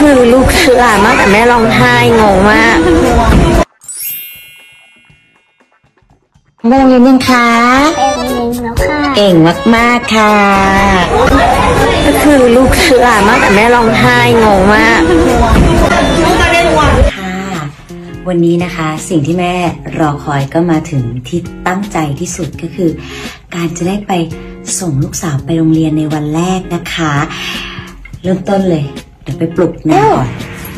คือลูกเชื่อมากแต่แม่ร้องไห้งงมากไปโรงเรียนยังคะไปโรงเรียนแล้วค่ะเก่งมากๆค่ะก็คือลูกเชื่อมากแต่แม่ร้องไห้งงมากวันนี้นะคะสิ่งที่แม่รอคอยก็มาถึงที่ตั้งใจที่สุดก็คือการจะได้ไปส่งลูกสาวไปโรงเรียนในวันแรกนะคะเริ่มต้นเลยเดี๋ยวไปปลุกนางก่อน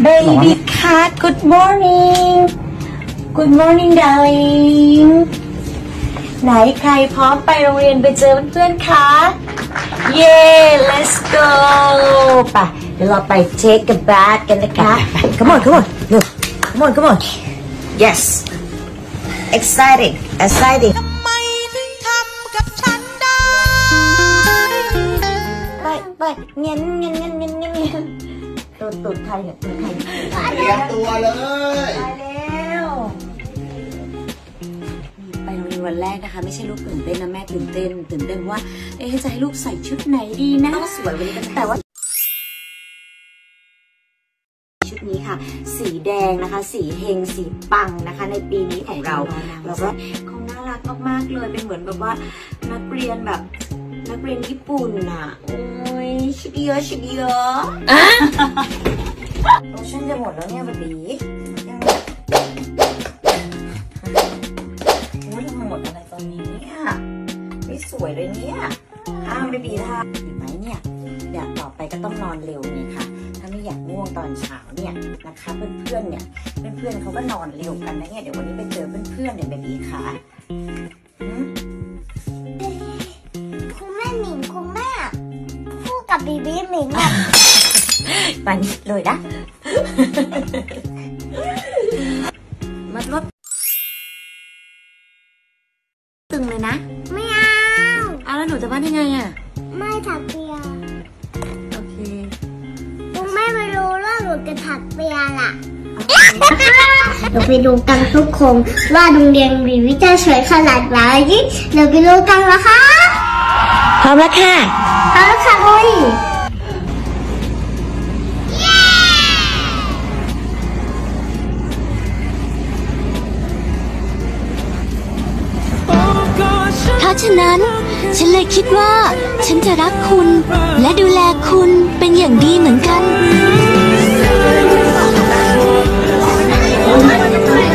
Baby cat good morning good morning darling ไหนใครพร้อมไปโรงเรียนไปเจอเพื่อนๆคะเย้ let's go ไปเดี๋ยวเราไป take a bath กันนะคะขมวดขมวดเร็วCome on. Yes. Exciting. ทำไมถึงทำกับฉันได้ไปเงี้ยตูดใครเนี่ยเตรียมตัวเลยไปแล้วไปโรงเรียนวันแรกนะคะไม่ใช่ลูกตื่นเต้นนะแม่ตื่นเต้นว่าจะให้ลูกใส่ชุดไหนดีนะสวยวันนี้แต่ว่านี้ค่ะสีแดงนะคะสีเฮงสีปังนะคะในปีนี้ของเราแล้วก็คงน่ารักมากๆเลยเป็นเหมือนแบบว่านักเรียนญี่ปุ่นอ่ะโอ้ยชิบิโอโอชั่นจะหมดแล้วเนี่ยบีโอ้ยทำไมหมดอะไรตอนนี้เนี่ยไม่สวยเลยเนี่ยอ้าวบีท่าเห็นไหมเนี่ยเดี๋ยวต่อไปก็ต้องนอนเร็วนี่ค่ะไม่อยากง่วงตอนเช้าเนี่ยนะคะเพื่อนเขาก็นอนเร็วกันนะเนี่ยเดี๋ยววันนี้ไปเจอเพื่อนเนี่ยแบบนี้ค่ะคุณแม่หมิงคุณแม่พูดกับบีบีหมิงอ่ะมานี่เลยนะมัดรถตึงเลยนะไม่เอาแล้วหนูจะว่าได้ไงอ่ะไม่ถักเปียโอเคไม่รู้ว่าหนูจะถักเปียล่ะเราไปดูกันทุกคนว่าโรงเรียนบีบีจะสวยขนาดไหนเราไปดูกันนะคะพร้อมแล้วค่ะพร้อมแล้วค่ะลุยเพราะฉะนั้นฉันเลยคิดว่าฉันจะรักคุณและดูแลคุณเป็นอย่างดีเหมือนกัน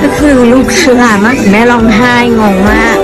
ก็คือลูกเชื่อมากแม่ร้องไห้งงมาก